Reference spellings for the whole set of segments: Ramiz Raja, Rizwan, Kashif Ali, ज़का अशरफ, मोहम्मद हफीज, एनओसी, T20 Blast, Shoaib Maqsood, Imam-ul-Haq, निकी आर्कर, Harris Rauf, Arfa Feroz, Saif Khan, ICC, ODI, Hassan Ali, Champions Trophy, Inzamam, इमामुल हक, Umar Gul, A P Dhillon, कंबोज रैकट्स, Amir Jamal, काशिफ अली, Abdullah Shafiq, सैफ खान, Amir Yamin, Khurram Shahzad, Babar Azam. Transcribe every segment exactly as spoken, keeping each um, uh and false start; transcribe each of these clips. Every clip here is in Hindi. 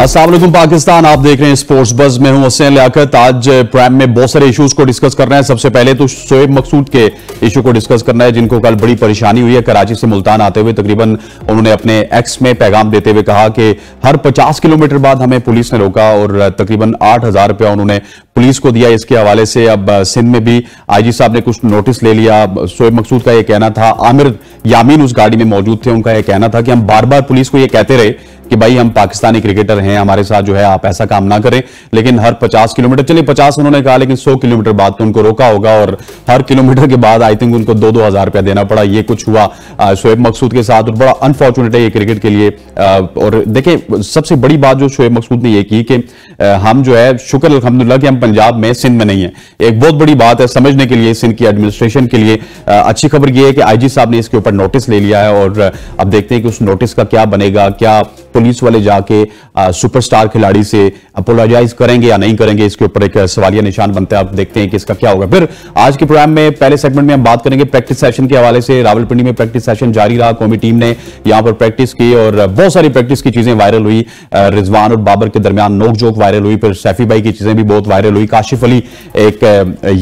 अस्सलाम वालेकुम पाकिस्तान, आप देख रहे हैं स्पोर्ट्स बज़ में हूं हुसैन लियाकत। आज प्राइम में बहुत सारे इश्यूज को डिस्कस करना है। सबसे पहले तो शोएब मकसूद के इशू को डिस्कस करना है, जिनको कल बड़ी परेशानी हुई है। कराची से मुल्तान आते हुए तकरीबन उन्होंने अपने एक्स में पैगाम देते हुए कहा कि हर पचास किलोमीटर बाद हमें पुलिस ने रोका और तकरीबन आठ हजार रुपया उन्होंने पुलिस को दिया। इसके हवाले से अब सिंध में भी आई जी साहब ने कुछ नोटिस ले लिया। शोएब मकसूद का यह कहना था, आमिर यामीन उस गाड़ी में मौजूद थे, उनका यह कहना था कि हम बार बार पुलिस को यह कहते रहे कि भाई हम पाकिस्तानी क्रिकेटर हैं, हमारे साथ जो है आप ऐसा काम ना करें, लेकिन हर पचास किलोमीटर, चलिए पचास उन्होंने कहा, लेकिन सौ किलोमीटर बाद तो उनको रोका होगा और हर किलोमीटर के बाद आई थिंक उनको दो दो हजार रुपया देना पड़ा। ये कुछ हुआ शोएब मकसूद के साथ और बड़ा अनफॉर्चुनेट है ये क्रिकेट के लिए। और देखिए सबसे बड़ी बात जो शोएब मकसूद ने ये की कि हम जो है शुक्र अल्हम्दुलिल्लाह कि हम पंजाब में, सिंध में नहीं है, एक बहुत बड़ी बात है समझने के लिए सिंध की एडमिनिस्ट्रेशन के लिए। अच्छी खबर यह है कि आई जी साहब ने इसके ऊपर नोटिस ले लिया है और अब देखते हैं कि उस नोटिस का क्या बनेगा, क्या पुलिस वाले जाके सुपरस्टार खिलाड़ी से अपोलोजाइज करेंगे या नहीं करेंगे, इसके ऊपर एक सवालिया निशान बनता है। आप देखते हैं कि इसका क्या होगा। फिर आज के प्रोग्राम में पहले सेगमेंट में हम बात करेंगे प्रैक्टिस सेशन के हवाले से। रावलपिंडी में प्रैक्टिस सेशन जारी रहा, कौमी टीम ने यहां पर प्रैक्टिस की और बहुत सारी प्रैक्टिस की चीजें वायरल हुई। रिजवान और बाबर के दरमियान नोकझोंक वायरल हुई, फिर सैफी भाई की चीजें भी बहुत वायरल हुई। काशिफ अली एक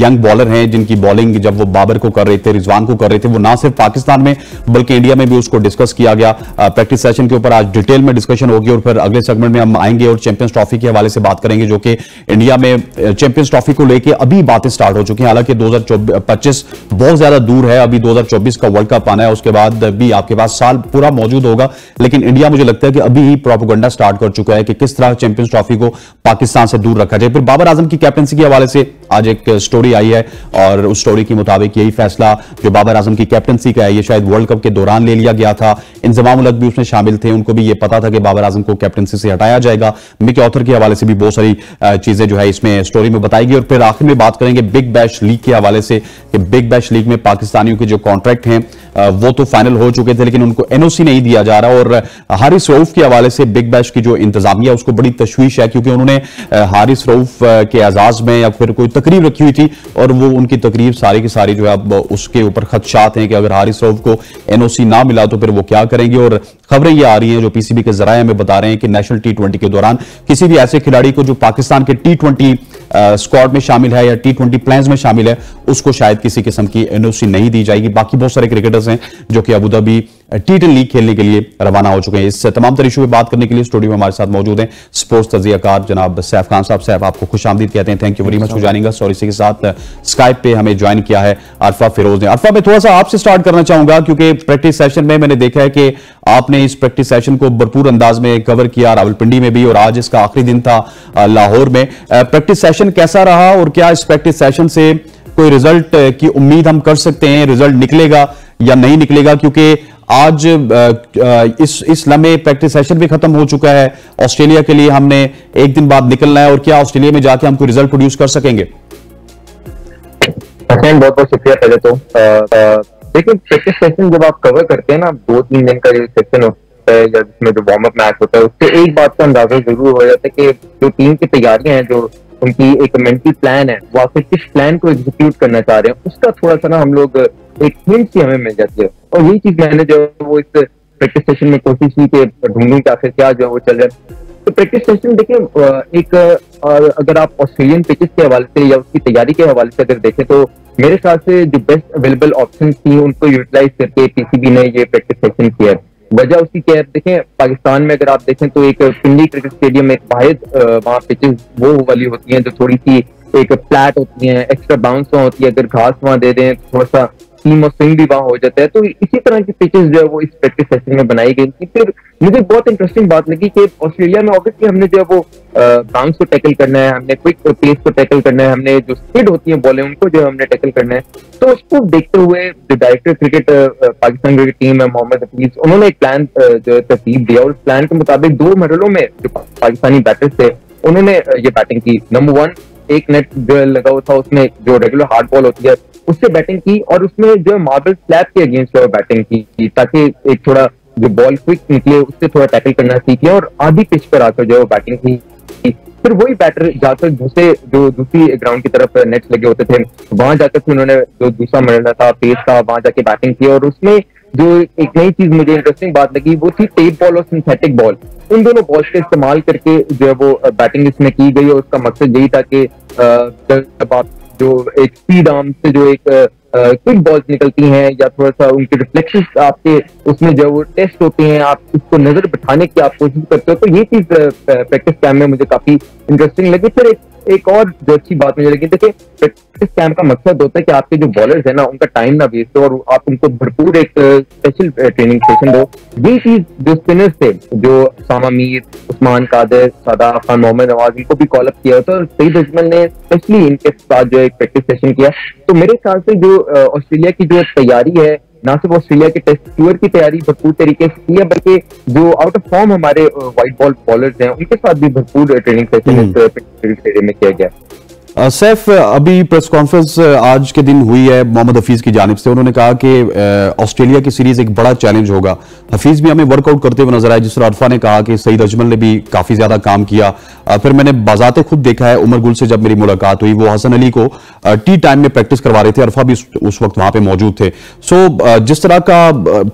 यंग बॉलर हैं जिनकी बॉलिंग जब वो बाबर को कर रहे थे, रिजवान को कर रहे थे, वो ना सिर्फ पाकिस्तान में बल्कि इंडिया में भी उसको डिस्कस किया गया। प्रैक्टिस सेशन के ऊपर आज डिटेल में डिस्कशन होगी और फिर अगले सेगमेंट में हम आएंगे और चैंपियंस ट्रॉफी के हवाले से बात करेंगे, जो कि इंडिया में चैंपियंस ट्रॉफी को लेके अभी बातें स्टार्ट हो चुकी हैं। हालांकि दो हजार पच्चीस बहुत ज्यादा दूर है, अभी दो हजार चौबीस का वर्ल्ड कप आना है, उसके बाद भी आपके पास साल पूरा मौजूद होगा, लेकिन इंडिया मुझे लगता है कि अभी ही प्रोपेगेंडा स्टार्ट कर चुका है कि किस तरह चैंपियंस ट्रॉफी को पाकिस्तान से दूर रखा जाए। फिर बाबर आजम की कैप्टनसी के हवाले से आज एक स्टोरी आई है और उस स्टोरी के मुताबिक यही फैसला जो बाबर आजम की कैप्टनसी का है, ये शायद वर्ल्ड कप के दौरान ले लिया गया था। इंजमाम भी उसमें शामिल थे, उनको भी ये पता था कि बाबर आजम को कैप्टनसी से हटाया जाएगा। मिकी ऑथर के हवाले से भी बहुत सारी चीजें जो है इसमें स्टोरी में बताएगी और फिर आखिर में बात करेंगे बिग बैश लीग के हवाले से कि बिग बैश लीग में पाकिस्तानियों के जो कॉन्ट्रैक्ट हैं वो तो फाइनल हो चुके थे, लेकिन उनको एनओसी नहीं दिया जा रहा। और हारिस रऊफ के हवाले से बिग बैश की जो इंतजामिया, उसको बड़ी तशवीश है क्योंकि उन्होंने हारिस रऊफ के एजाज में या फिर कोई तकरीब रखी हुई थी और वो उनकी तकरीब सारी की सारी जो है अब उसके ऊपर खदशात हैं कि अगर हारिस रऊफ को एनओसी ना मिला तो फिर वो क्या करेंगे। और खबरें ये आ रही हैं जो पीसीबी के जराये हमें बता रहे हैं कि नेशनल टी ट्वेंटी के दौरान किसी भी ऐसे खिलाड़ी को जो पाकिस्तान के टी ट्वेंटी स्क्वाड में शामिल है या टी ट्वेंटी प्लान्स में शामिल है, उसको शायद किसी किस्म की एनओसी नहीं दी जाएगी। बाकी बहुत सारे क्रिकेटर्स हैं जो कि Abu Dhabi T ten league खेलने के लिए रवाना हो चुके हैं। इस तमाम तरह इशू पे बात करने के लिए स्टूडियो में हमारे साथ मौजूद हैं स्पोर्ट्स तजियाकार जनाब सैफ खान साहब। सैफ, आपको खुश आमदीद कहते हैं, thank you very much for joining us. और इसी के साथ स्काइप पे हमें ज्वाइन किया है अरफा फिरोज ने। अरफा, मैं थोड़ा सा आपसे स्टार्ट करना चाहूंगा क्योंकि प्रैक्टिस सेशन में मैंने देखा है कि आपने इस प्रैक्टिस सेशन को भरपूर अंदाज में कवर किया, रावलपिंडी में भी, और आज इसका आखिरी दिन था लाहौर में। प्रैक्टिस सेशन कैसा रहा और क्या इस प्रैक्टिस सेशन से कोई रिजल्ट की उम्मीद हम कर सकते हैं, रिजल्ट निकलेगा या नहीं निकलेगा? क्योंकि आज इस इस लम्हे प्रैक्टिस सेशन भी खत्म हो चुका है, ऑस्ट्रेलिया के लिए हमने एक दिन बाद निकलना है और क्या ऑस्ट्रेलिया में जाके हम कोई रिजल्ट प्रोड्यूस कर सकेंगे? हसन, बहुत बहुत शुक्रिया। पहले तो देखिए प्रैक्टिस सेशन जब आप कवर करते हैं ना, दो तीन दिन का जो सेशन होता है या जिसमें जो वार्म अप मैच होता है, उससे एक बात का अंदाजा जरूर हो जाता है कि जो टीम की तैयारियां हैं, जो उनकी एक मेंटल प्लान है, वो आखिर किस प्लान को एग्जीक्यूट करना चाह रहे हैं, उसका थोड़ा सा ना हम लोग एक हिंट सी हमें मिल जाती है। और यही चीज मैंने जो वो इस प्रैक्टिस सेशन में कोशिश की कि ढूंढूं कि आखिर क्या जो है वो चल रहा है। तो प्रैक्टिस सेशन देखिए एक, और अगर आप ऑस्ट्रेलियन पिचेस के हवाले से या उसकी तैयारी के हवाले से अगर देखें तो मेरे ख्याल से जो बेस्ट अवेलेबल ऑप्शन थी उनको यूटिलाइज करके पीसीबी ने ये प्रैक्टिस सेशन किया है। वजह उसकी क्या है, देखें पाकिस्तान में अगर आप देखें तो एक पिंडी क्रिकेट स्टेडियम में वाहिद वहाँ पिचेस वो वाली होती हैं जो थोड़ी सी एक फ्लैट होती हैं, एक्स्ट्रा बाउंस वहाँ होती है, अगर घास वहाँ दे दें थोड़ा सा टीम और स्विंग भी वहाँ हो जाता है। तो इसी तरह की पिचेस जो है वो इस प्रैक्टिस सेशन में बनाई गई थी। फिर मुझे बहुत इंटरेस्टिंग बात लगी कि ऑस्ट्रेलिया में ऑब्वियसली हमने जो है वो बाउंस को टैकल करना है, हमने क्विक पेस को टैकल करना है, हमने जो स्पीड होती है बॉलें उनको जो हमने टैकल करना है। तो उसको देखते हुए जो director cricket Pakistan cricket team है मोहम्मद हफीज, उन्होंने एक प्लान जो तरतीब दिया और उस प्लान के मुताबिक दो मरलों में जो पाकिस्तानी बैटर्स थे उन्होंने ये बैटिंग की। नंबर वन, एक नेट जो लगा हुआ था उसमें जो रेगुलर हार्ड बॉल होती है उससे बैटिंग की और उसमें जो है मार्बल स्लैब के अगेंस्ट जो बैटिंग की ताकि एक थोड़ा जो बॉल क्विक निकले उससे थोड़ा टैकल करना सीखे और आधी पिच पर आकर जो है बैटिंग की। फिर वही बैटर जाकर दूसरे जो दूसरी ग्राउंड की तरफ नेट्स लगे होते थे वहां जाकर उन्होंने जो दूसरा मरला था पेस का वहां जाके बैटिंग की और उसमें जो एक नई चीज मुझे इंटरेस्टिंग बात लगी वो थी टेप बॉल और सिंथेटिक बॉल। इन दोनों बॉल्स का इस्तेमाल करके जो है वो बैटिंग इसमें की गई और उसका मकसद यही था कि जब आप जो एक स्पीड आर्म से जो एक क्विक बॉल्स निकलती हैं या थोड़ा सा उनके रिफ्लेक्शन आपके उसमें जो वो टेस्ट होते हैं, आप उसको नजर बिठाने की आप कोशिश करते हो, तो ये चीज प्रैक्टिस कैम्प में मुझे काफी इंटरेस्टिंग लगी। फिर एक एक और जो अच्छी बात मुझे लगी देखिए प्रैक्टिस कैम्प का मकसद होता है कि आपके जो बॉलर्स है ना उनका टाइम ना वेस्ट हो और आप उनको भरपूर एक स्पेशल ट्रेनिंग सेशन दो। ये चीज जो स्पिनर्स थे जो सामा मीर, उस्मान कादिर, सादाफ खान, मोहम्मद नवाज, इनको भी कॉल अप किया होता है और सईद अजमल ने स्पेशली इनके साथ जो एक प्रैक्टिस सेशन किया। तो मेरे ख्याल से जो ऑस्ट्रेलिया की जो तैयारी है ना सिर्फ ऑस्ट्रेलिया के टेस्ट टूर की तैयारी भरपूर तरीके से की है बल्कि जो आउट ऑफ फॉर्म हमारे व्हाइट बॉल बॉलर्स हैं उनके साथ भी भरपूर ट्रेनिंग सेशन में किया गया। आ, सैफ, अभी प्रेस कॉन्फ्रेंस आज के दिन हुई है मोहम्मद हफीज की जानिब से। उन्होंने कहा कि ऑस्ट्रेलिया की सीरीज एक बड़ा चैलेंज होगा। हफीज भी हमें वर्कआउट करते हुए नजर आए, जिस तरह अरफा ने कहा कि सईद अजमल ने भी काफी ज्यादा काम किया। आ, फिर मैंने बाजाते खुद देखा है, उमर गुल से जब मेरी मुलाकात हुई वो हसन अली को आ, टी टाइम में प्रैक्टिस करवा रहे थे, अरफा भी उस, उस वक्त वहां पर मौजूद थे। सो आ, जिस तरह का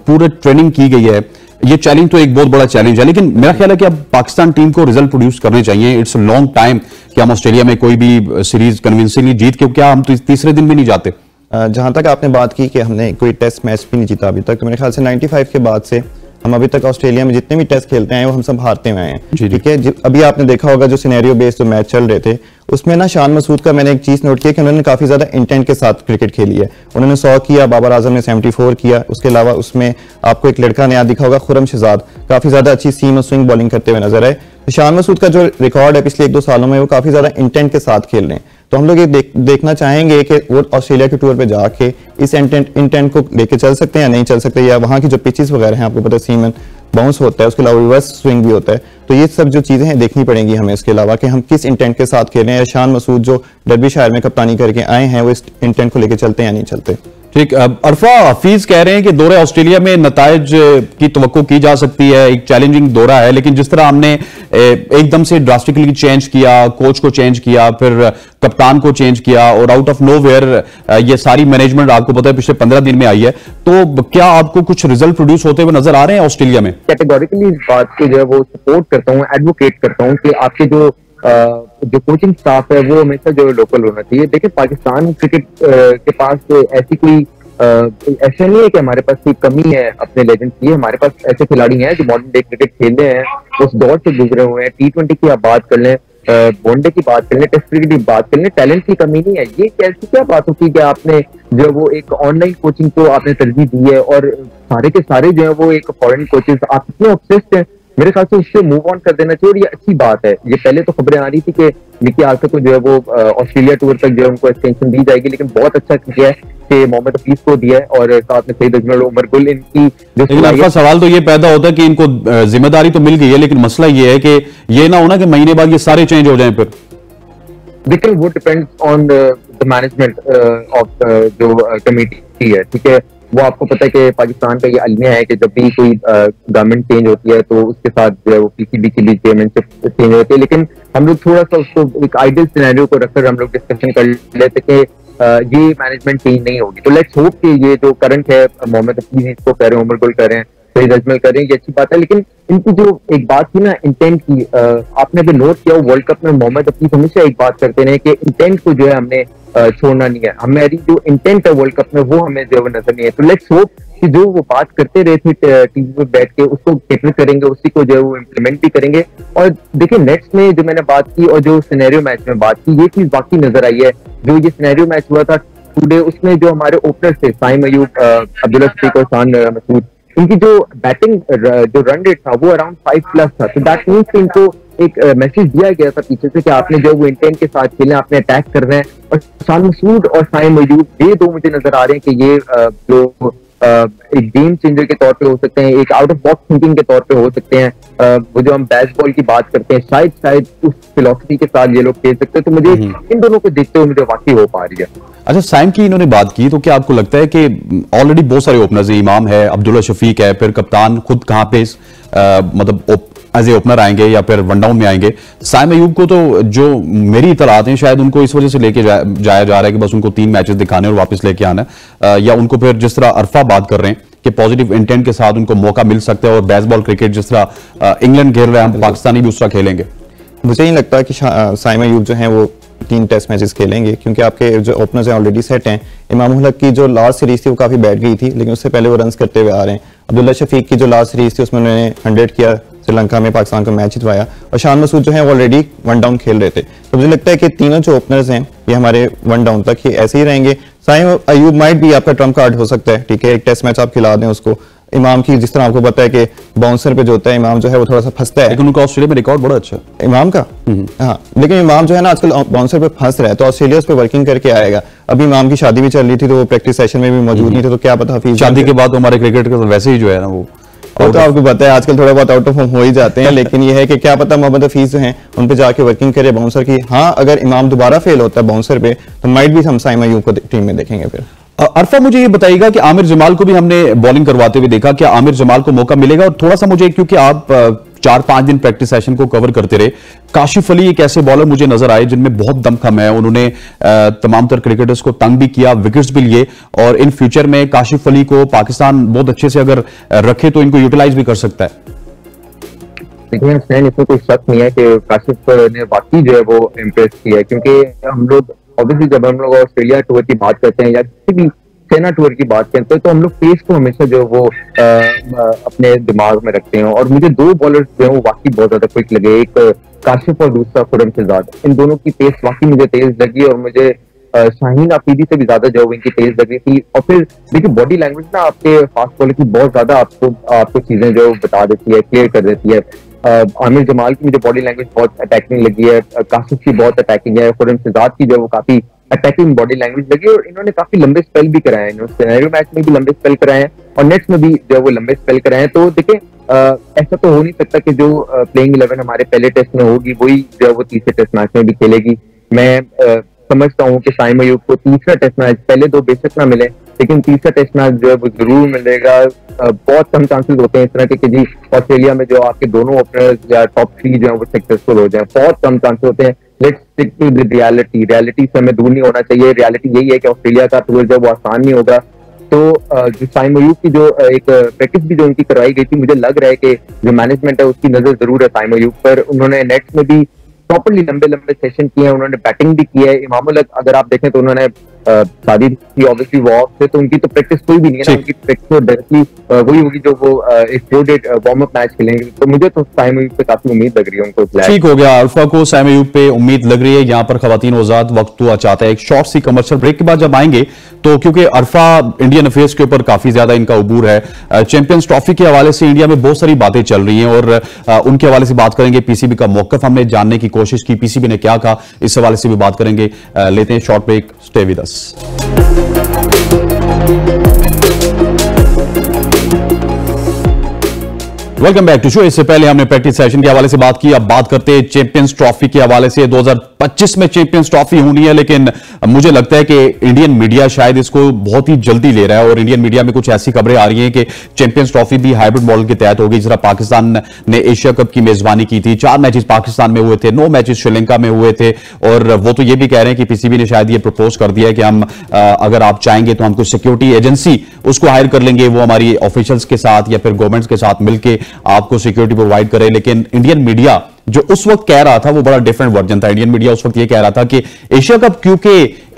पूरे ट्रेनिंग की गई है ये चैलेंज तो एक बहुत बड़ा चैलेंज है, लेकिन मेरा ख्याल है कि अब पाकिस्तान टीम को रिजल्ट प्रोड्यूस करने चाहिए। इट्स अ लॉन्ग टाइम कि हम ऑस्ट्रेलिया में कोई भी सीरीज कन्विंसिंगली जीत के, क्या हम तो तीसरे दिन भी नहीं जाते। जहां तक आपने बात की कि हमने कोई टेस्ट मैच भी नहीं जीता अभी तक, तो मेरे ख्याल से नाइन्टी फाइव के बाद से हम अभी तक ऑस्ट्रेलिया में जितने भी टेस्ट खेलते हैं वो हम सब हारते हुए हैं, ठीक है। अभी आपने देखा होगा जो सिनेरियो बेस्ड जो मैच चल रहे थे उसमें ना शान मसूद का मैंने एक चीज़ नोट किया कि उन्होंने काफ़ी ज़्यादा इंटेंट के साथ क्रिकेट खेली है। उन्होंने सौ किया, बाबर आजम ने सेवेंटी फोर किया, उसके अलावा उसमें आपको एक लड़का नया दिखा होगा खुर्रम शहजाद, काफ़ी ज़्यादा अच्छी सीम और स्विंग बॉलिंग करते हुए नजर आए। शान मसूद का जो रिकॉर्ड है पिछले एक दो सालों में वो काफ़ी ज़्यादा इंटेंट के साथ खेल रहे हैं, तो हम लोग ये देख, देखना चाहेंगे कि वो ऑस्ट्रेलिया के टूर पे जाके इस इंटेंट इंटेंट को लेके चल सकते हैं या नहीं चल सकते, या वहाँ की जो पिचेस वगैरह हैं आपको पता है सीमन बाउंस होता है, उसके अलावा रिवर्स स्विंग भी होता है, तो ये सब जो चीज़ें हैं देखनी पड़ेंगी हमें इसके अलावा कि हम किस इंटेंट के साथ खेलें, या शान मसूद जो डर्बीशायर में कप्तानी करके आए हैं वो इस इंटेंट को लेकर चलते हैं या नहीं चलते। ठीक, अरफा हफीज कह रहे हैं कि दौरे ऑस्ट्रेलिया में नतायज की तवक्को की जा सकती है, एक चैलेंजिंग दौरा है, लेकिन जिस तरह हमने एकदम से ड्रास्टिकली चेंज किया, कोच को चेंज किया, फिर कप्तान को चेंज किया और आउट ऑफ नोवेयर ये सारी मैनेजमेंट आपको पता है पिछले पंद्रह दिन में आई है, तो क्या आपको कुछ रिजल्ट प्रोड्यूस होते हुए नजर आ रहे हैं ऑस्ट्रेलिया में? कैटेगोरिकली इस बात को जो है वो सपोर्ट करता हूँ, एडवोकेट करता हूँ कि आपके जो जो कोचिंग स्टाफ है वो हमेशा जो लोकल होना चाहिए। देखिए पाकिस्तान क्रिकेट के पास ऐसी कोई ऐसा नहीं है कि हमारे पास कोई कमी है अपने लेजेंड्स की, हमारे पास ऐसे खिलाड़ी हैं जो मॉडर्न डे क्रिकेट खेल रहे हैं, उस दौर से गुजरे हुए हैं। टी ट्वेंटी की आप बात कर लें, वनडे की बात कर लें, टेस्ट क्रिकेट की बात कर लें, टैलेंट की कमी नहीं है। ये कैसी क्या बात होती है कि आपने जो वो एक ऑनलाइन कोचिंग को आपने तरजीह दी है और सारे के सारे जो है वो एक फॉरेन कोचेस, आप इतने ऑब्सेस्ड हैं, मेरे ख्याल से उससे मूव ऑन कर देना चाहिए और ये अच्छी बात है। ये पहले तो खबरें आ रही थी कि निकी आर्कर को जो है वो ऑस्ट्रेलिया टूर तक जो है उनको एक्सटेंशन दी जाएगी, लेकिन बहुत अच्छा किया है कि मोहम्मद हफीज को दिया है और साथ में सईद अजमल, उमर गुल, इनकी जो सवाल तो ये पैदा होता है कि इनको जिम्मेदारी तो मिल गई है, लेकिन मसला ये है कि ये ना होना कि महीने बाद ये सारे चेंज हो जाए। फिर देखिए वो depend on the management of जो कमेटी है, ठीक है। वो आपको पता है कि पाकिस्तान का ये अलमिया है कि जब भी कोई गवर्नमेंट चेंज होती है तो उसके साथ जो है वो पीसीबी के लिए चेयरमैनशिप चेंज होती है, लेकिन हम लोग थोड़ा सा उसको एक आइडियल सिनेरियो को रखकर हम लोग डिस्कशन कर लेते कि ये मैनेजमेंट चेंज नहीं होगी। तो लेट्स होप कि ये जो करंट है, मोहम्मद हफीज इसको कह रहे हैं, उमर गुल कह रहे हैं, सईद अजमल कह रहे हैं, ये अच्छी बात है, लेकिन इनकी जो एक बात थी ना इंटेंट की, आपने भी नोट किया वर्ल्ड कप में मोहम्मद हफीज हमेशा एक बात करते रहे कि इंटेंट को जो है हमने छोड़ना नहीं है, हमारी जो इंटेंट है वर्ल्ड कप में वो हमें जो नजर नहीं है। तो लेट्स होप कि जो वो बात करते रहे थे टीवी पे बैठ के उसको टेकल करेंगे, उसी को जो है वो इम्प्लीमेंट भी करेंगे। और देखिए नेक्स्ट में जो मैंने बात की और जो सिनेरियो मैच में बात की, ये चीज बाकी नजर आई है। जो ये सिनेरियो मैच हुआ था टूडे उसमें जो हमारे ओपनर थे साइम अयूब, अब्दुल्ला शफीक और शान मसूद, इनकी जो बैटिंग जो रन रेट था वो अराउंड फाइव प्लस था, तो दैट मीन्स इनको एक मैसेज दिया गया था पीछे से कि आपने जो वो इंटेंट के साथ खेलना, आपने अटैक करना है। और शान मसूद और साइम अयूब ये दो मुझे नजर आ रहे हैं कि ये जो एक गेम चेंजर के तौर पे हो सकते हैं, एक आउट ऑफ बॉक्स थिंकिंग के तौर पे हो सकते हैं। वो जो हम बैट बॉल की बात करते हैं शायद शायद उस फिलॉसफी के साथ ये लोग खेल सकते हैं, तो मुझे इन दोनों को देखते हुए मुझे वाकई हो पा रही है। अच्छा, साइम की इन्होंने बात की, तो क्या आपको लगता है कि ऑलरेडी बहुत सारे ओपनर्स हैं, इमाम है, अब्दुल्ला शफीक है, फिर कप्तान खुद कहाँ पे आ, मतलब एज ए ओपनर आएंगे या फिर वन डाउन में आएंगे? साइम अयूब को तो जो मेरी इतलात हैं शायद उनको इस वजह से लेके जा, जाया जा रहा है कि बस उनको तीन मैचेस दिखाने और वापस लेके आना, या उनको फिर जिस तरह अरफा बात कर रहे हैं कि पॉजिटिव इंटेंट के साथ उनको मौका मिल सकता है और बेसबॉल क्रिकेट जिस तरह इंग्लैंड खेल रहे हैं हम पाकिस्तानी भी उस तरह खेलेंगे? मुझे नहीं लगता कि साइम अयूब जो हैं वो तीन टेस्ट मैचेस खेलेंगे, क्योंकि आपके जो ओपनर्स हैं ऑलरेडी सेट हैं। इमामुल हक की जो लास्ट सीरीज थी वो काफ़ी बैठ गई थी, लेकिन उससे पहले वो रन करते हुए आ रहे हैं। अब्दुल्ला शफीक की जो लास्ट सीरीज थी उसमें उन्होंने हंड्रेड किया, श्रीलंका में पाकिस्तान को मैच जितवाया, और शान मसूद जो है ऑलरेडी वन डाउन खेल रहे थे। तो मुझे लगता है कि तीनों जो ओपनर्स हैं ये हमारे वन डाउन तक ही ऐसे ही रहेंगे। साइम अयूब माइट भी आपका ट्रम्प कार्ड हो सकता है, ठीक है, एक टेस्ट मैच आप खिला दें उसको। इमाम की जिस तरह आपको पता है कि बाउंसर पे जो होता है इमाम जो है वो थोड़ा सा फंसता है, लेकिन उनका ऑस्ट्रेलिया में रिकॉर्ड बड़ा अच्छा है इमाम का। हाँ, लेकिन इमाम जो है ना आजकल बाउंसर पे फंस रहा है, तो ऑस्ट्रेलिया उस पर वर्किंग करके आएगा। अभी इमाम की शादी भी चल रही थी तो वो प्रैक्टिस सेशन में भी मौजूद नहीं थे, तो क्या पता हफीज शादी के बाद हमारे क्रिकेट का वैसे ही जो है ना वो और तो आपको पता है आजकल थोड़ा बहुत आउट ऑफ फॉर्म हो ही जाते हैं, लेकिन ये है कि क्या पता मोहम्मद हफीज जो हैं उन पे जाके वर्किंग करे बाउंसर की। हाँ, अगर इमाम दोबारा फेल होता है बाउंसर पे तो माइट भी हम साइम अयूब को टीम में देखेंगे। फिर अरफा मुझे ये बताइएगा कि आमिर जमाल को भी हमने बॉलिंग करवाते हुए देखा, क्या आमिर जमाल को मौका मिलेगा? और थोड़ा सा मुझे, क्योंकि आप चार पांच दिन प्रैक्टिस सेशन को कवर करते रहे, काशिफ अली एक ऐसे बॉलर मुझे नजर आए जिनमें बहुत दमखम है, उन्होंने तमाम तर क्रिकेटर्स को तंग भी किया, विकेट्स भी लिए, और इन फ्यूचर में काशिफ अली को पाकिस्तान बहुत अच्छे से अगर रखे तो इनको यूटिलाइज भी कर सकता है। इसमें कोई शक नहीं है कि काशिफ ने वाकई जो है वो इम्प्रेस किया है, क्योंकि हम लोग ऑब्वियसली जब हम लोग ऑस्ट्रेलिया टूर की बात करते हैं या किसी भी सेना टूर की बात करते हैं तो हम लोग पेस को हमेशा जो वो आ, आ, अपने दिमाग में रखते हैं। और मुझे दो बॉलर्स जो है वो वाकई बहुत ज्यादा क्विक लगे, एक काशिफ और दूसरा खुर्रम शहजाद। इन दोनों की पेस वाकई मुझे तेज लगी और मुझे शाहीन आफीदी से भी ज्यादा जो इनकी तेज लगी थी। और फिर देखिए बॉडी लैंग्वेज ना आपके फास्ट बॉलर की बहुत ज्यादा आपको आपको चीजें जो बता देती है, क्लियर कर देती है। आमिर जमाल की मुझे बॉडी लैंग्वेज बहुत अटैकिंग लगी है, काशिफ की बहुत अटैकिंग है, खुर्रम शहजाद की जो वो काफी अटैकिंग बॉडी लैंग्वेज लगी। और इन्होंने काफी लंबे स्पेल भी कराए हैं, इन्होंने सिनेरियो मैच में भी लंबे स्पेल कराए हैं और नेट्स में भी जो वो लंबे स्पेल कराए हैं। तो देखिए ऐसा तो हो नहीं सकता कि जो प्लेइंग इलेवन हमारे पहले टेस्ट में होगी वही जो वो तीसरे टेस्ट मैच में भी खेलेगी। मैं आ, समझता हूँ कि साइम अयूब को तीसरा टेस्ट मैच, पहले दो बेशक ना मिले लेकिन तीसरा टेस्ट मैच जो है वो जरूर मिलेगा। बहुत कम चांसेस होते हैं इस तरह के कि जी ऑस्ट्रेलिया में जो आपके दोनों ओपनर्स या टॉप थ्री जो है वो सक्सेसफुल हो जाए, बहुत कम चांसेस होते हैं। Let's stick to the reality, reality से हमें दूर नहीं होना चाहिए। रियलिटी यही है कि ऑस्ट्रेलिया का टूर जो है वो आसान नहीं होगा। तो जो साइम अयूब की जो एक प्रैक्टिस भी जो उनकी करवाई गई थी, मुझे लग रहा है कि जो मैनेजमेंट है उसकी नजर जरूर है साइम अयूब पर। उन्होंने नेट्स में भी प्रॉपरली लंबे लंबे सेशन किए हैं, उन्होंने बैटिंग भी की है। इमामुल हक अगर आप देखें तो उन्होंने शादी की ऑब्वियसली वॉक से, तो उनकी तो प्रैक्टिस कोई भी नहीं है ना, उनकी प्रैक्टिस तो डायरेक्टली वही होगी जो वो एक दो डेट वार्म अप मैच खेलेंगे। तो मुझे तो साइम अयूब पे काफी उम्मीद लग रही है उनको। ठीक हो गया, अल्फा को साइम अयूब पे उम्मीद लग रही है। यहाँ पर खवातीन वज़ात वक्त हुआ चाहता है एक शॉर्ट सी कमर्शियल ब्रेक के बाद जब आएंगे तो, क्योंकि अरफा इंडियन अफेयर्स के ऊपर काफी ज्यादा इनका अबूर है, चैंपियंस ट्रॉफी के हवाले से इंडिया में बहुत सारी बातें चल रही हैं और उनके हवाले से बात करेंगे। पीसीबी का मौकफ हमने जानने की कोशिश की, पीसीबी ने क्या कहा इस हवाले से भी बात करेंगे। लेते हैं short break, stay with us. Welcome back to show. इससे पहले हमने प्रैक्टिस सेशन के हवाले से बात की, अब बात करते हैं चैंपियंस ट्रॉफी के हवाले से। दो हज़ार पच्चीस में चैंपियंस ट्रॉफी होनी है, लेकिन मुझे लगता है कि इंडियन मीडिया शायद इसको बहुत ही जल्दी ले रहा है और इंडियन मीडिया में कुछ ऐसी खबरें आ रही हैं कि चैंपियंस ट्रॉफी भी हाइब्रिड मॉडल के तहत होगी। जरा पाकिस्तान ने एशिया कप की मेजबानी की थी, चार मैचेस पाकिस्तान में हुए थे, नौ मैचेस श्रीलंका में हुए थे, और वो तो ये भी कह रहे हैं कि पीसीबी ने शायद ये प्रपोज कर दिया है कि हम अगर आप चाहेंगे तो हम कुछ सिक्योरिटी एजेंसी उसको हायर कर लेंगे, वो हमारी ऑफिशियल्स के साथ या फिर गवर्नमेंट्स के साथ मिलकर आपको सिक्योरिटी प्रोवाइड करे। लेकिन इंडियन मीडिया जो उस वक्त कह रहा था वो बड़ा डिफरेंट वर्जन था। इंडियन मीडिया उस वक्त ये कह रहा था कि एशिया कप क्योंकि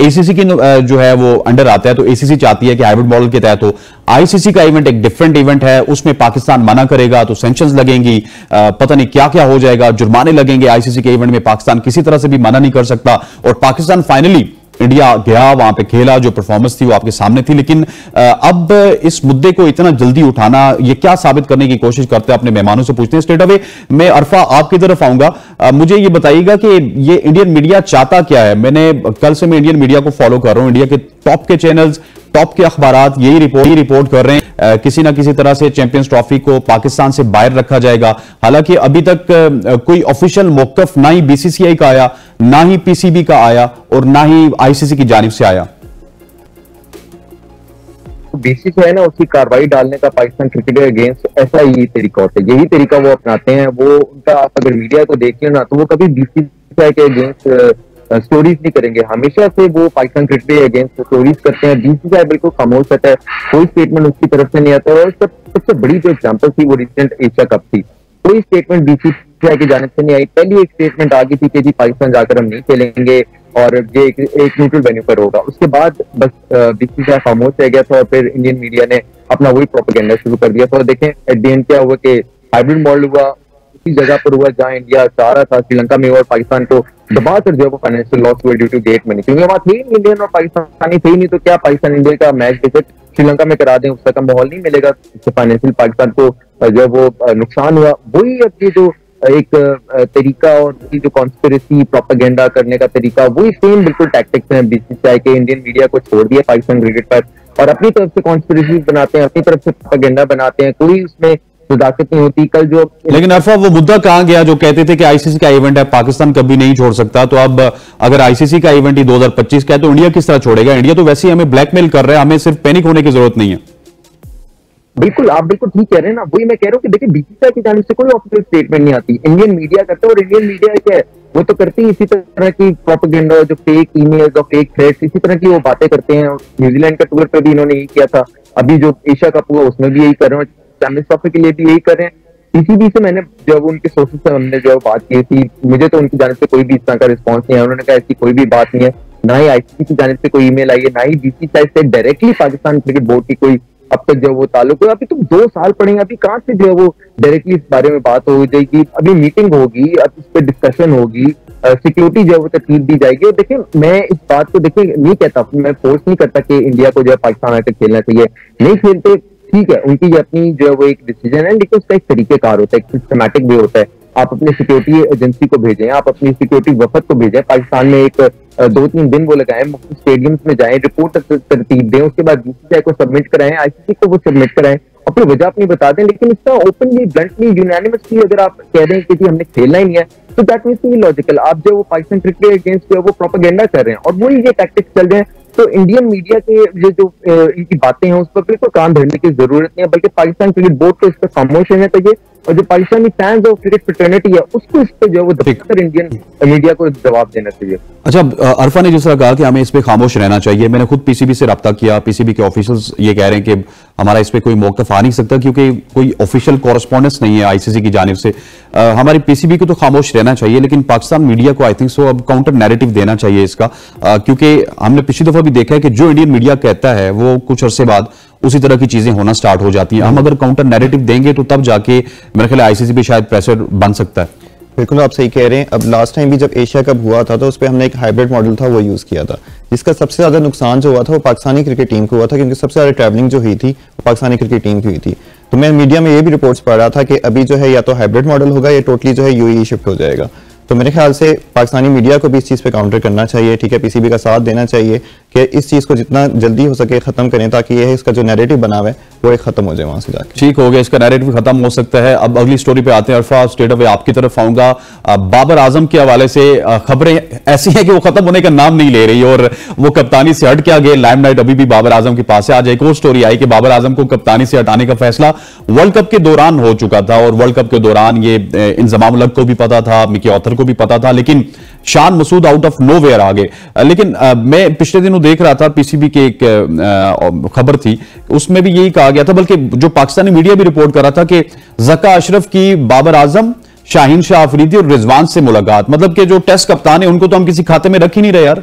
एसीसी की जो है वो अंडर आता है तो एसीसी चाहती है कि हाइब्रिड मॉडल के तहत हो, आईसीसी का इवेंट एक डिफरेंट इवेंट है, उसमें पाकिस्तान मना करेगा तो सेंशंस लगेंगी, पता नहीं क्या क्या हो जाएगा, जुर्माने लगेंगे। आईसीसी के इवेंट में पाकिस्तान किसी तरह से भी मना नहीं कर सकता और पाकिस्तान फाइनली इंडिया गया, वहां पे खेला, जो परफॉर्मेंस थी वो आपके सामने थी। लेकिन अब इस मुद्दे को इतना जल्दी उठाना, ये क्या साबित करने की कोशिश करते हैं? अपने मेहमानों से पूछते हैं। स्ट्रेट अवे मैं अरफा आपकी तरफ आऊंगा, मुझे ये बताइएगा कि ये इंडियन मीडिया चाहता क्या है? मैंने कल से मैं इंडियन मीडिया को फॉलो कर रहा हूं, इंडिया के टॉप के चैनल्स, टॉप के अखबारात यही रिपोर्ट यही रिपोर्ट कर रहे हैं किसी ना किसी तरह से चैंपियंस ट्रॉफी को पाकिस्तान से बाहर रखा जाएगा। हालांकि अभी तक कोई ऑफिशियल मौकफ ना ही बीसीसीआई का आया, ना ही पीसीबी का आया और ना ही आईसीसी की जानिब से आया। बीसीसीआई ना उसकी कार्रवाई डालने का पाकिस्तान क्रिकेट अगेंस्ट ऐसा ही तरीका होता है, यही तरीका वो अपनाते हैं। वो उनका अगर मीडिया को देख लेना तो वो कभी बीसीसीआई के अगेंस्ट स्टोरीज नहीं करेंगे, हमेशा से वो पाकिस्तान क्रिकेट के अगेंस्ट स्टोरीज करते हैं। बीसीसीआई बिल्कुल खामोश रहता है, कोई स्टेटमेंट उसकी तरफ से नहीं आता है। और सबसे बड़ी जो एग्जांपल थी वो रिसेंट एशिया कप थी, कोई स्टेटमेंट बीसीसीआई की जानिब से नहीं आई। पहली एक स्टेटमेंट आ गई थी कि जी पाकिस्तान जाकर हम नहीं खेलेंगे और ये एक न्यूट्रल वेन्यू पर होगा, उसके बाद बस बीसीसीआई खामोश रह गया था और फिर इंडियन मीडिया ने अपना वही प्रोपेगेंडा शुरू कर दिया था। और देखें एट द एंड क्या हुआ कि हाइब्रिड मॉडल हुआ उसी जगह पर हुआ जहाँ इंडिया चाह रहा था श्रीलंका में और पाकिस्तान को दबा कर जो फाइनेंशियल लॉस हुए ड्यू टू गेट मनी, क्योंकि वहाँ थे इंडियन और पाकिस्तानी थे ही नहीं, तो क्या पाकिस्तान इंडिया का मैच जैसे श्रीलंका में करा दें उसका माहौल नहीं मिलेगा। फाइनेंशियल पाकिस्तान को जो वो नुकसान हुआ, वही अब जो एक तरीका और जो कॉन्स्पिरेसी प्रोपेगेंडा करने का तरीका, वही सेम बिल्कुल टैक्टिक्स हैं बीसीसीआई के। इंडियन मीडिया को छोड़ दिया पाकिस्तान क्रिकेट पर और अपनी तरफ से कॉन्स्पिरेसी बनाते हैं, अपनी तरफ से प्रोपेगेंडा बनाते हैं, कोई उसमें सदाकत नहीं होती। कल जो लेकिन अरफा वो मुद्दा कहाँ गया जो कहते थे कि आईसीसी का इवेंट है, पाकिस्तान कभी नहीं छोड़ सकता, तो अब अगर आईसीसी का इवेंट ही दो हज़ार पच्चीस का है तो इंडिया किस तरह छोड़ेगा? इंडिया तो वैसे ही हमें ब्लैकमेल कर रहा है, हमें सिर्फ पैनिक होने की जरूरत नहीं है। बिल्कुल आप बिल्कुल ठीक कह रहे हैं ना, वही मैं कह रहा हूँ कि देखिए बीसीसीआई की जानिब से कोई ऑफिशियल स्टेटमेंट नहीं आती, इंडियन मीडिया करता है। और इंडियन मीडिया क्या है, वो तो करती है इसी तरह की प्रोपेगेंडा, जो फेक ईमेल्स और फेक थ्रेड्स, इसी तरह की वो बातें करते हैं। न्यूजीलैंड का टूर पर भी इन्होंने यही किया था, अभी जो एशिया कप हुआ उसमें भी यही कर रहे हैं, चैंपियंस ट्रॉफी के लिए भी यही कर रहे हैं। पीसीबी से मैंने जब उनके सोर्सेज से हमने जो बात की थी, मुझे तो उनकी जानिब से कोई भी इस तरह का रिस्पॉन्स नहीं है। उन्होंने कहा ऐसी कोई भी बात नहीं है, ना ही आईसीसी की जानिब से कोई ईमेल आई है, ना ही बीसीसीआई से डायरेक्टली पाकिस्तान क्रिकेट बोर्ड की कोई अब तक जो वो ताल्लुक है। अभी तुम दो साल पड़ेंगे, अभी कहाँ से जो है वो डायरेक्टली इस बारे में बात हो जाएगी। अभी मीटिंग होगी, अब इस पर डिस्कशन होगी, सिक्योरिटी जो है वो तकलीफ दी जाएगी। और देखिए मैं इस बात को देखिए नहीं कहता, मैं फोर्स नहीं करता कि इंडिया को जो है पाकिस्तान आकर खेलना चाहिए, नहीं खेलते ठीक है, उनकी ये अपनी जो है वो एक डिसीजन है, लेकिन उसका एक तरीकेकार होता है, एक सिस्टमैटिक वे होता है। आप अपने सिक्योरिटी एजेंसी को भेजें, आप अपनी सिक्योरिटी वफद को भेजें, पाकिस्तान में एक दो तीन दिन वो लगाएं, स्टेडियम्स में जाएं, रिपोर्ट तरतीब दें, उसके बाद बीसीसीआई को सबमिट कराएं, आईसीसी को वो सबमिट कराएं, अपनी वजह अपनी बता दें। लेकिन इसका ओपनली ब्लंटली यूनानिमसली अगर आप कह रहे हैं कि हमने खेलना ही नहीं है तो दैट मीन्स नहीं लॉजिकल, आप जो वो पाकिस्तान क्रिकेट के अगेंस्ट जो है वो प्रोपेगेंडा कर रहे हैं और वही ये टैक्टिक्स चल रहे हैं। तो इंडियन मीडिया के ये जो इनकी बातें हैं उस पर बिल्कुल काम धरने की जरूरत नहीं है, बल्कि पाकिस्तान क्रिकेट बोर्ड को इस पर खामोश रहना चाहिए और जो पाकिस्तानी फैंस और क्रिकेट फ्रेटर्निटी है उसको इस पर जो वो दबकर इंडियन मीडिया को जवाब देना चाहिए। अच्छा, अरफा ने जिस तरह कहा कि हमें इस पर खामोश रहना चाहिए, मैंने खुद पीसीबी से रब्ता किया, पीसीबी के ऑफिशियल्स ये कह रहे हैं कि हमारा इस पर कोई मौकफ आ नहीं सकता क्योंकि कोई ऑफिशियल कॉरेस्पॉन्डेंस नहीं है आईसीसी की जानिब से। आ, हमारी पीसीबी को तो खामोश रहना चाहिए, लेकिन पाकिस्तान मीडिया को आई थिंक सो अब काउंटर नैरेटिव देना चाहिए इसका, क्योंकि हमने पिछली दफा भी देखा है कि जो इंडियन मीडिया कहता है वो कुछ अरसे बाद उसी तरह की चीजें होना स्टार्ट हो जाती हैं। हम अगर काउंटर नैरेटिव देंगे तो तब जाके मेरे ख्याल आईसीसी पे शायद प्रेशर बन सकता है। बिल्कुल आप सही कह रहे हैं। अब लास्ट टाइम भी जब एशिया कप हुआ था तो उस पर हमने एक हाइब्रिड मॉडल था वो यूज़ किया था, जिसका सबसे ज़्यादा नुकसान जो हुआ था वो पाकिस्तानी क्रिकेट टीम को हुआ था, क्योंकि सबसे ज़्यादा ट्रैवलिंग जो हुई थी वो पाकिस्तानी क्रिकेट टीम की हुई थी। तो मैं मीडिया में ये भी रिपोर्ट्स पढ़ रहा था कि अभी जो है या तो हाइब्रिड मॉडल होगा या टोटली जो है यूएई शिफ्ट हो जाएगा। तो मेरे ख्याल से पाकिस्तानी मीडिया को भी इस चीज़ पे काउंटर करना चाहिए, ठीक है, पीसीबी का साथ देना चाहिए कि इस चीज़ को जितना जल्दी हो सके ख़त्म करें, ताकि यह इसका जो नैरेटिव बना हुआ है वो एक ख़त्म हो जाए वहाँ से जाकर। ठीक हो गया, इसका नैरेटिव ख़त्म हो सकता है। अब अगली स्टोरी पे आते हैं। अरफा, स्टेट ऑफ आपकी तरफ आऊँगा। बाबर आजम के हवाले से खबरें ऐसी हैं कि वो ख़त्म होने का नाम नहीं ले रही और वो कप्तानी से हट के आ गए, लाइमलाइट अभी भी बाबर आजम के पास है। आज एक और स्टोरी आई कि बाबर आजम को कप्तानी से हटाने का फैसला वर्ल्ड कप के दौरान हो चुका था और वर्ल्ड कप के दौरान ये इंजमाम को भी पता था, मिकी ऑथर को भी पता था, लेकिन Shan Masood out of nowhere आ गए। लेकिन आ, मैं पिछले दिनों देख रहा था पीसीबी के एक खबर थी, उसमें भी यही कहा गया था, बल्कि जो पाकिस्तानी मीडिया भी रिपोर्ट कर रहा था कि ज़का अशरफ की बाबर आजम, शाहीन शाह अफरीदी और रिजवान से मुलाकात, मतलब कि जो टेस्ट कप्तान है उनको तो हम किसी खाते में रख ही नहीं रहे। यार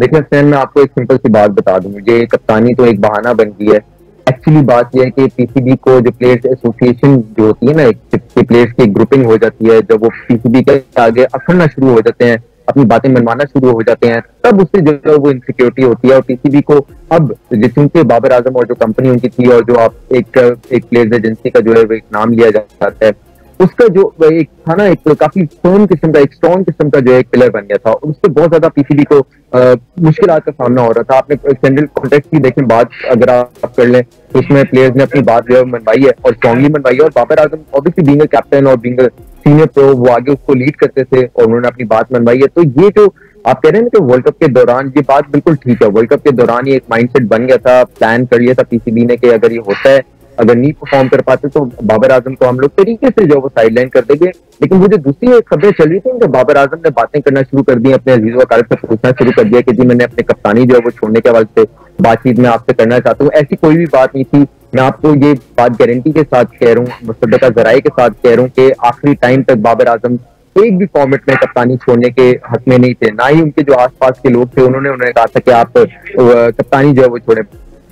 देखिए सैन, मैं आपको एक सिंपल सी बात बता दूं, मुझे कप्तानी तो एक बहाना बन गई है। एक्चुअली बात यह है कि पीसीबी को जो प्लेयर्स एसोसिएशन जो होती है ना, एक प्लेयर्स की ग्रुपिंग हो जाती है, जब वो पीसीबी के आगे अखड़ना शुरू हो जाते हैं, अपनी बातें मनवाना शुरू हो जाते हैं, तब उससे जो है वो इनसिक्योरिटी होती है। और पीसीबी को अब जिसके बाबर आजम और जो कंपनी उनकी थी और जो आप एक एक प्लेयर्स एजेंसी का जो है वो एक नाम लिया जाता है, उसका जो एक था ना, एक काफी फर्म किस्म का, एक स्ट्रॉन्ग किस्म का जो है पिलर बन गया था, और उससे बहुत ज्यादा पीसीबी को मुश्किलात का सामना हो रहा था। आपने जनरल कॉन्ट्रैक्ट की देखें बात अगर आप कर लें तो उसमें प्लेयर्स ने अपनी बात जो है मनवाई है और स्ट्रांगली मनवाई है। और Babar Azam obviously being captain और बींग सीनियर प्रो, वो आगे उसको लीड करते थे और उन्होंने अपनी बात मनवाई है। तो ये जो आप कह रहे हैं ना कि वर्ल्ड कप के दौरान, ये बात बिल्कुल ठीक है, वर्ल्ड कप के दौरान ये एक माइंडसेट बन गया था, प्लान कर लिया था पीसीबी ने कि अगर ये होता है अगर नहीं परफॉर्म कर पाते तो बाबर आजम को हम लोग तरीके से जो वो साइड लाइन कर देंगे। लेकिन मुझे दूसरी एक खबरें चल रही थी कि बाबर आजम ने बातें करना शुरू कर दी, अपने अजीज वकार से पूछना शुरू कर दिया कि जी मैंने अपने कप्तानी जो है वो छोड़ने के हवाले से बातचीत में आपसे करना चाहता हूँ। ऐसी कोई भी बात नहीं थी, मैं आपको ये बात गारंटी के साथ कह रहा हूँ, मुसद्दक़ा ज़राए के साथ कह रहा हूँ कि आखिरी टाइम तक बाबर आजम एक भी फॉर्मेट में कप्तानी छोड़ने के हक में नहीं थे, ना ही उनके जो आसपास के लोग थे उन्होंने उन्होंने कहा था कि आप कप्तानी जो है वो छोड़े।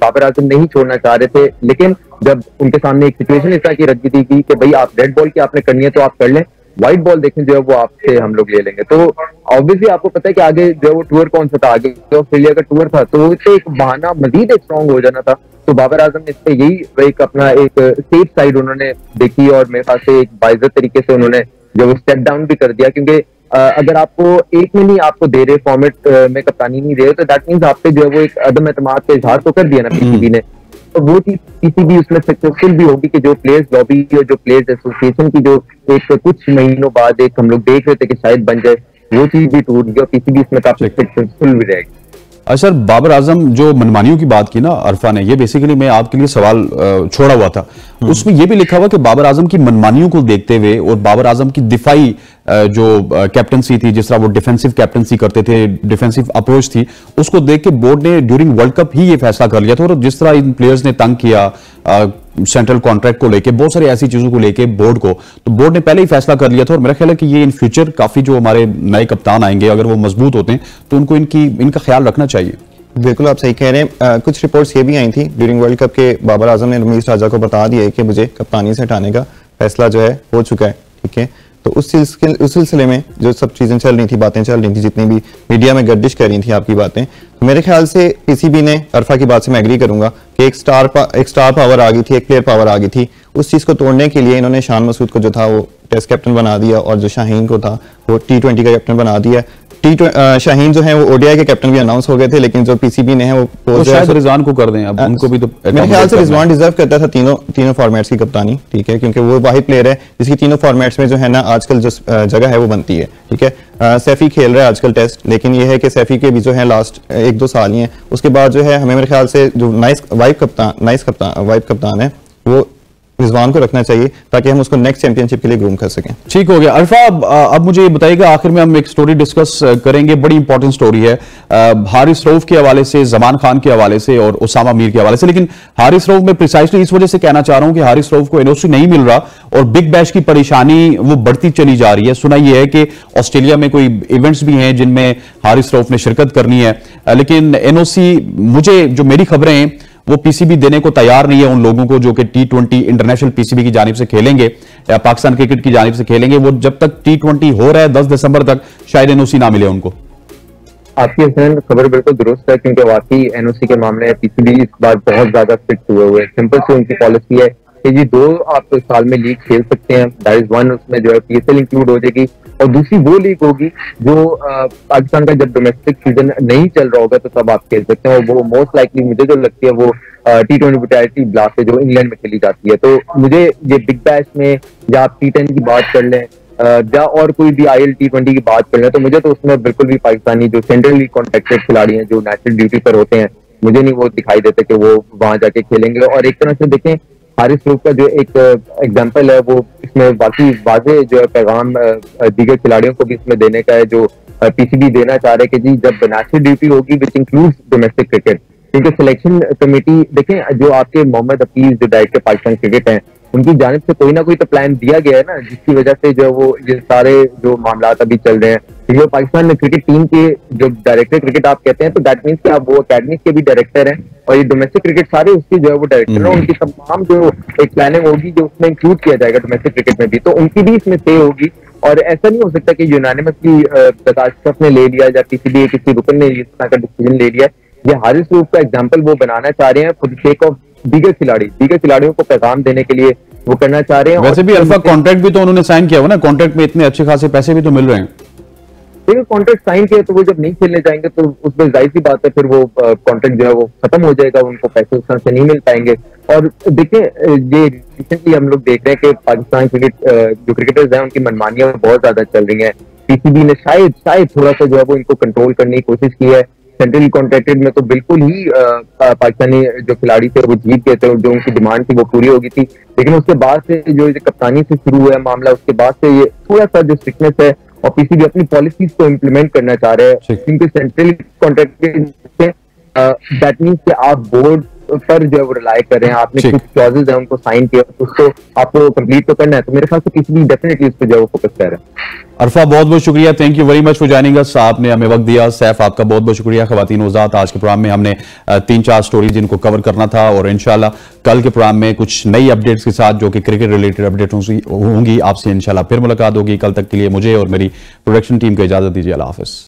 बाबर आजम नहीं छोड़ना चाह रहे थे, लेकिन जब उनके सामने एक सिचुएशन इस तरह की रख दी थी कि भाई आप रेड बॉल की आपने करनी है तो आप कर लें, व्हाइट बॉल देखें जो है वो आपसे हम लोग ले लेंगे। तो ऑब्वियसली आपको पता है कि आगे जो है वो टूर कौन सा था, आगे ऑस्ट्रेलिया का टूर था, तो इससे एक बहाना मजीद एक स्ट्रॉन्ग हो जाना था। तो बाबर आजम ने इससे यही एक अपना एक सेफ साइड उन्होंने देखी और मेरे ख्याल से एक बाइजत तरीके से उन्होंने जो वो स्टेप डाउन भी कर दिया, क्योंकि अगर आपको एक में नहीं आपको दे रहे फॉर्मेट में कप्तानी नहीं दे रहे तो दैट मीन्स आप पे जो है वो एक अदम एतमाद का इजहार तो कर दिया ना पीसीबी ने। तो वो चीज पीसीबी उसमें सक्सेसफुल भी होगी कि जो प्लेयर्स लॉबी और जो प्लेयर्स एसोसिएशन की जो एक कुछ महीनों बाद एक हम लोग देख रहे थे कि शायद बन जाए, वो चीज भी टूट गई और पीसीबी इसमें काफी सक्सेसफुल भी रहेगी। अच्छा, बाबर आजम जो मनमानियों की बात की ना अरफा ने, ये बेसिकली मैं आपके लिए सवाल छोड़ा हुआ था, उसमें ये भी लिखा हुआ कि बाबर आजम की मनमानियों को देखते हुए और बाबर आजम की दिफाई जो कैप्टनसी थी, जिस तरह वो डिफेंसिव कैप्टनसी करते थे, डिफेंसिव अप्रोच थी, उसको देख के बोर्ड ने ड्यूरिंग वर्ल्ड कप ही ये फैसला कर लिया था। और जिस तरह इन प्लेयर्स ने तंग किया सेंट्रल कॉन्ट्रैक्ट को लेके, बहुत सारी ऐसी चीजों को लेके बोर्ड को, तो बोर्ड ने पहले ही फैसला कर लिया था। और मेरा ख्याल है कि ये इन फ्यूचर काफी जो हमारे नए कप्तान आएंगे अगर वो मजबूत होते हैं तो उनको इनकी इनका ख्याल रखना चाहिए। बिल्कुल आप सही कह रहे हैं। आ, कुछ रिपोर्ट्स ये भी आई थी ड्यूरिंग वर्ल्ड कप के बाबर आजम ने रमीज राजा को बता दिया कि मुझे कप्तानी से हटाने का फैसला जो है हो चुका है, ठीक है। तो उस सिलसिले उस सिलसिले में जो सब चीज़ें चल रही थी, बातें चल रही थी, जितनी भी मीडिया में गर्दिश कर रही थी आपकी बातें, तो मेरे ख्याल से पीसीबी ने, अरफा की बात से मैं एग्री करूंगा कि एक स्टार पा, एक स्टार पावर आ गई थी, एक प्लेयर पावर आ गई थी। उस चीज़ को तोड़ने के लिए इन्होंने शान मसूद को जो था वो टेस्ट कैप्टन बना दिया और जो शाहीन को था वो टी ट्वेंटी का कैप्टन बना दिया। टी ट्वेंटी शाहीन जो है वो ओडीआई के कैप्टन भी अनाउंस हो गए थे, लेकिन जो पीसीबी ने है वो तो शायद रिजवान को कर दें, अब उनको भी तो मेरे ख्याल से रिजवान डिजर्व करता था तीनों तीनों फॉर्मेट्स की कप्तानी, ठीक है, क्योंकि वो वाही प्लेयर है जिसकी तीनों फॉर्मेट्स में जो है ना आजकल जो जगह है वो बनती है, ठीक है। सैफी खेल रहा है आजकल टेस्ट, लेकिन ये है कि सैफी के भी जो है लास्ट एक दो साल ही है, उसके बाद जो है हमें मेरे ख्याल से जो नाइस वाइफ कप्तान नाइस कप्तान वाइफ कप्तान है वो रिजवान को रखना चाहिए ताकि हम उसको नेक्स्ट चैंपियनशिप के लिए ग्रूम कर सकें। ठीक हो गया अरफा, अब, अब मुझे ये बताइएगा, आखिर में हम एक स्टोरी डिस्कस करेंगे, बड़ी इंपॉर्टेंट स्टोरी है, हारिस रऊफ के हवाले से, जमान खान के हवाले से और उसामा मीर के हवाले से। लेकिन हारिस रऊफ में प्रिसाइसली इस वजह से कहना चाह रहा हूं कि हारिस रऊफ को एनओसी नहीं मिल रहा और बिग बैश की परेशानी वो बढ़ती चली जा रही है। सुना यह है कि ऑस्ट्रेलिया में कोई इवेंट्स भी हैं जिनमें हारिस रऊफ ने शिरकत करनी है, लेकिन एनओसी, मुझे जो मेरी खबरें हैं वो पीसीबी देने को तैयार नहीं है उन लोगों को जो कि टी ट्वेंटी इंटरनेशनल पीसीबी की जानिब से खेलेंगे, पाकिस्तान क्रिकेट की जानिब से खेलेंगे। वो जब तक टी ट्वेंटी हो रहा है दस दिसंबर तक, शायद एनओसी ना मिले उनको। आपकी खबर बिल्कुल दुरुस्त है, क्योंकि वाकई एनओसी के मामले में पीसीबी इस बार बहुत ज्यादा फिक्स हुए हुए हैं। सिंपल सी उनकी पॉलिसी है कि जी दो आप साल में लीग खेल सकते हैं, दैट इज वन, उसमें जो है पीएसएल इंक्लूड हो जाएगी और दूसरी वो लीग होगी जो पाकिस्तान का जब डोमेस्टिक सीजन नहीं चल रहा होगा तो तब आप खेल सकते हैं। और वो मोस्ट लाइकली मुझे जो लगती है वो टी ट्वेंटी ब्लास्ट है जो इंग्लैंड में खेली जाती है। तो मुझे ये बिग बैश में या आप टी टेन की बात कर लें या और कोई भी आई एल टी ट्वेंटी की बात कर लें, तो मुझे तो उसमें बिल्कुल भी पाकिस्तानी जो सेंट्रल लीग कॉन्ट्रैक्टेड खिलाड़ी हैं जो नेशनल ड्यूटी पर होते हैं, मुझे नहीं वो दिखाई देते कि वो वहां जाके खेलेंगे। और एक तरह से देखें हारिस रऊफ का जो एक एग्जाम्पल है वो इसमें वाकई वाजह जो है पैगाम दीगर खिलाड़ियों को भी इसमें देने का है जो पीसीबी देना चाह रहे हैं कि जी जब नेशनल ड्यूटी होगी विच इंक्लूड्स डोमेस्टिक क्रिकेट, क्योंकि सिलेक्शन कमेटी देखें जो आपके मोहम्मद हफीज जो डायरेक्टर पाकिस्तान क्रिकेट हैं उनकी जानिब से कोई ना कोई तो प्लान दिया गया है ना, जिसकी वजह से जो वो ये सारे जो मामला अभी चल रहे हैं। क्योंकि पाकिस्तान में क्रिकेट टीम के जो डायरेक्टर क्रिकेट आप कहते हैं तो दैट मीन्स कि आप वो अकेडमी के भी डायरेक्टर हैं और ये डोमेस्टिक क्रिकेट सारे उसकी जो है वो डायरेक्टर है, उनकी तमाम जो एक प्लानिंग होगी जो उसमें इंक्लूड किया जाएगा डोमेस्टिक क्रिकेट में भी, तो उनकी भी इसमें तय होगी। और ऐसा नहीं हो सकता कि यूनानिमसली प्रकाशक ने ले लिया या किसी भी किसी रुकन ने इस तरह का डिसीजन ले लिया। ये हारिस रऊफ का एग्जाम्पल वो बनाना चाह रहे हैं फॉर द सेक ऑफ दीगर खिलाड़ी, दीगर खिलाड़ियों को पैगाम देने के लिए वो करना चाह रहे हैं। वैसे भी अल्फा कॉन्ट्रैक्ट भी तो उन्होंने साइन किया हुआ ना, कॉन्ट्रैक्ट में इतने अच्छे खासे पैसे भी तो मिल रहे हैं। देखिए कॉन्ट्रैक्ट साइन किया तो वो जब नहीं खेलने जाएंगे तो उसमें जाहिर सी बात है फिर वो कॉन्ट्रैक्ट जो है वो खत्म हो जाएगा, उनको पैसे उस तरह से नहीं मिल पाएंगे। और देखिए ये रिसेंटली हम लोग देख रहे हैं कि पाकिस्तान क्रिकेट जो क्रिकेटर्स हैं उनकी मनमानियां बहुत ज्यादा चल रही है। पीसीबी ने शायद शायद थोड़ा सा जो है वो इनको कंट्रोल करने की कोशिश की है। सेंट्रली कॉन्ट्रैक्टेड में तो बिल्कुल ही पाकिस्तानी जो खिलाड़ी थे वो जीत गए थे और जो उनकी डिमांड थी वो पूरी हो गई थी। लेकिन उसके बाद से जो कप्तानी से शुरू हुआ मामला, उसके बाद से ये थोड़ा सा जो स्ट्रिक्टनेस है और पीसीबी अपनी पॉलिसीज को इम्प्लीमेंट करना चाह रहे हैं, क्योंकि सेंट्रली कॉन्ट्रैक्टेड दैट मीन्स कि आप बोर्ड पर जो वो रिलाई कर रहे हैं, आपने कुछ क्लॉजेस है उनको साइन किया, उसको आपको कंप्लीट तो करना है। तो मेरे ख्याल से किसी भी डेफिनेटली उस पे जो फोकस कर रहे हैं। अरफा बहुत बहुत शुक्रिया, thank you very much for joining us, आपने हमें वक्त दिया। सैफ आपका बहुत बहुत शुक्रिया। खवातीन वज़ात, आज के प्रोग्राम में हमने तीन चार स्टोरीज जिनको कवर करना था और इंशाल्लाह कल के प्रोग्राम में कुछ नई अपडेट्स के साथ जो कि क्रिकेट रिलेटेड अपडेट होंगी, आपसे इंशाल्लाह फिर मुलाकात होगी। कल तक के लिए मुझे और मेरी प्रोडक्शन टीम को इजाजत दीजिए। अल्लाह हाफिज़।